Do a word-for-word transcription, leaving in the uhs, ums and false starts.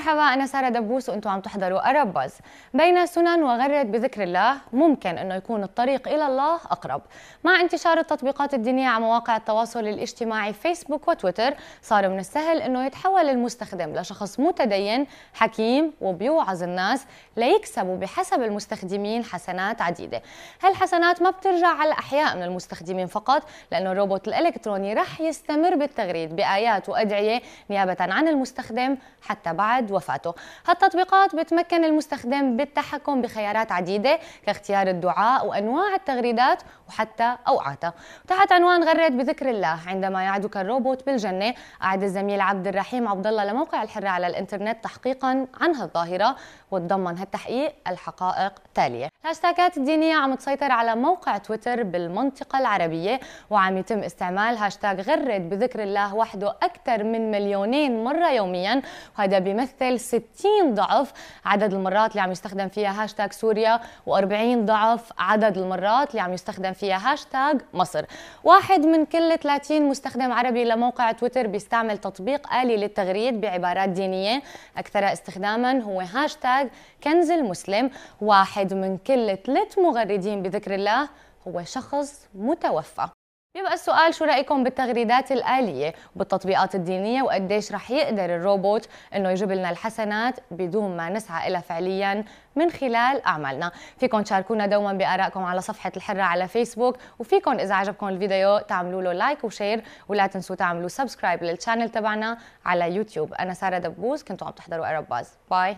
مرحبا، أنا سارة دبوس وأنتم عم تحضروا أربز. بين السنن وغرد بذكر الله ممكن أنه يكون الطريق إلى الله أقرب. مع انتشار التطبيقات الدينية على مواقع التواصل الاجتماعي فيسبوك وتويتر، صار من السهل أنه يتحول المستخدم لشخص متدين حكيم وبيوعظ الناس ليكسبوا بحسب المستخدمين حسنات عديدة. هالحسنات ما بترجع على الأحياء من المستخدمين فقط، لأنه الروبوت الإلكتروني رح يستمر بالتغريد بآيات وأدعية نيابة عن المستخدم حتى بعد وفاته. هالتطبيقات بتمكن المستخدم بالتحكم بخيارات عديدة كاختيار الدعاء وأنواع التغريدات وحتى أوقاتها. تحت عنوان غرد بذكر الله عندما يعدك الروبوت بالجنة، أعد الزميل عبد الرحيم عبد الله لموقع الحرة على الإنترنت تحقيقا عن هالظاهرة، وتضمن هالتحقيق الحقائق التالية. الهاشتاجات الدينية عم تسيطر على موقع تويتر بالمنطقة العربية، وعم يتم استعمال هاشتاج غرد بذكر الله وحده أكثر من مليونين مرة يوميا، وهذا بيمثل ستين ضعف عدد المرات اللي عم يستخدم فيها هاشتاج سوريا، وأربعين ضعف عدد المرات اللي عم يستخدم فيها هاشتاج مصر. واحد من كل ثلاثين مستخدم عربي لموقع تويتر بيستعمل تطبيق آلي للتغريد بعبارات دينية. أكثر استخداما هو هاشتاج كنز المسلم، واحد من كل ثلاث مغردين بذكر الله هو شخص متوفى. بيبقى السؤال، شو رأيكم بالتغريدات الآلية وبالتطبيقات الدينية، وقديش رح يقدر الروبوت انه يجيب لنا الحسنات بدون ما نسعى إلى فعليا من خلال أعمالنا؟ فيكم تشاركونا دوما بآرائكم على صفحة الحرة على فيسبوك، وفيكم إذا عجبكم الفيديو تعملوا له لايك وشير، ولا تنسوا تعملوا سبسكرايب للشانل تبعنا على يوتيوب. أنا سارة دبوس، كنتوا عم تحضروا أرباز. باي.